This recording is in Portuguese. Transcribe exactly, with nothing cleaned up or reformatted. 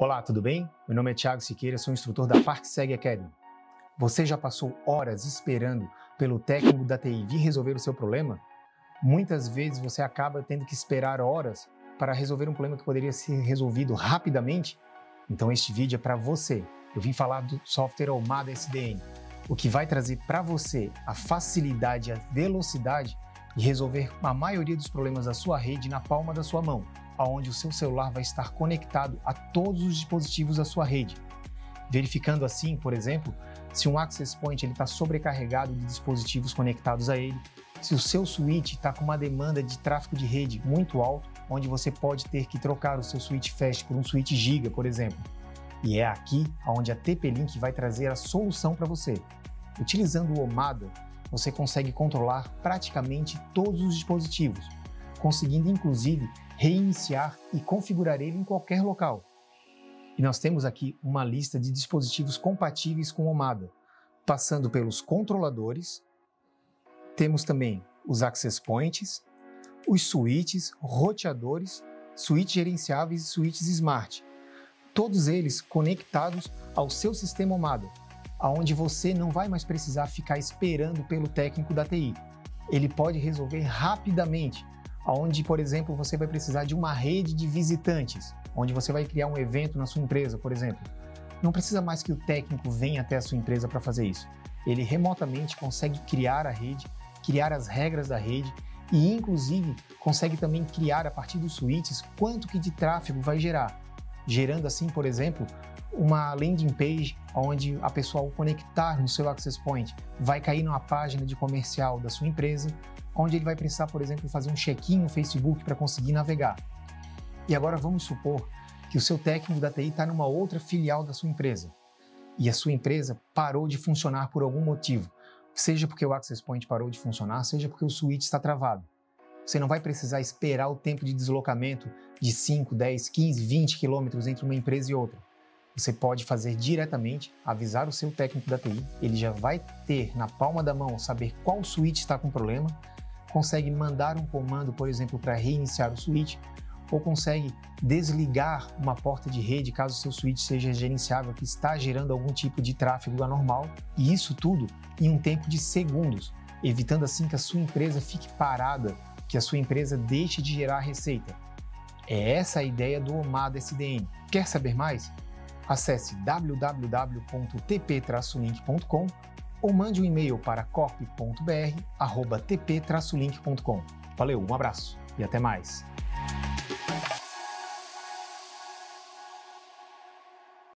Olá, tudo bem? Meu nome é Thiago Siqueira, sou instrutor da ParkSeg Academy. Você já passou horas esperando pelo técnico da T I vir resolver o seu problema? Muitas vezes você acaba tendo que esperar horas para resolver um problema que poderia ser resolvido rapidamente. Então este vídeo é para você. Eu vim falar do software Omada S D N, o que vai trazer para você a facilidade e a velocidade de resolver a maioria dos problemas da sua rede na palma da sua mão, aonde o seu celular vai estar conectado a todos os dispositivos da sua rede, verificando assim, por exemplo, se um access point está sobrecarregado de dispositivos conectados a ele, se o seu switch está com uma demanda de tráfego de rede muito alto, onde você pode ter que trocar o seu switch fast por um switch giga, por exemplo. E é aqui onde a T P-Link vai trazer a solução para você. Utilizando o Omada, você consegue controlar praticamente todos os dispositivos, conseguindo inclusive reiniciar e configurar ele em qualquer local. E nós temos aqui uma lista de dispositivos compatíveis com o Omada, passando pelos controladores, temos também os access points, os switches, roteadores, switches gerenciáveis e switches smart, todos eles conectados ao seu sistema Omada, aonde você não vai mais precisar ficar esperando pelo técnico da T I. Ele pode resolver rapidamente, onde, por exemplo, você vai precisar de uma rede de visitantes, onde você vai criar um evento na sua empresa, por exemplo. Não precisa mais que o técnico venha até a sua empresa para fazer isso. Ele remotamente consegue criar a rede, criar as regras da rede e, inclusive, consegue também criar a partir dos switches quanto que de tráfego vai gerar, gerando assim, por exemplo, uma landing page onde a pessoa, ao conectar no seu access point, vai cair numa página de comercial da sua empresa, onde ele vai precisar, por exemplo, fazer um check-in no Facebook para conseguir navegar. E agora vamos supor que o seu técnico da T I está numa outra filial da sua empresa e a sua empresa parou de funcionar por algum motivo, seja porque o access point parou de funcionar, seja porque o switch está travado. Você não vai precisar esperar o tempo de deslocamento de cinco, dez, quinze, vinte quilômetros entre uma empresa e outra. Você pode fazer diretamente, avisar o seu técnico da T I, ele já vai ter na palma da mão saber qual switch está com problema, consegue mandar um comando, por exemplo, para reiniciar o switch, ou consegue desligar uma porta de rede caso o seu switch seja gerenciável, que está gerando algum tipo de tráfego anormal, e isso tudo em um tempo de segundos, evitando assim que a sua empresa fique parada, que a sua empresa deixe de gerar receita. É essa a ideia do Omada S D N. Quer saber mais? Acesse w w w ponto t p traço link ponto com ou mande um e-mail para corp ponto b r arroba t p traço link ponto com. Valeu, um abraço e até mais!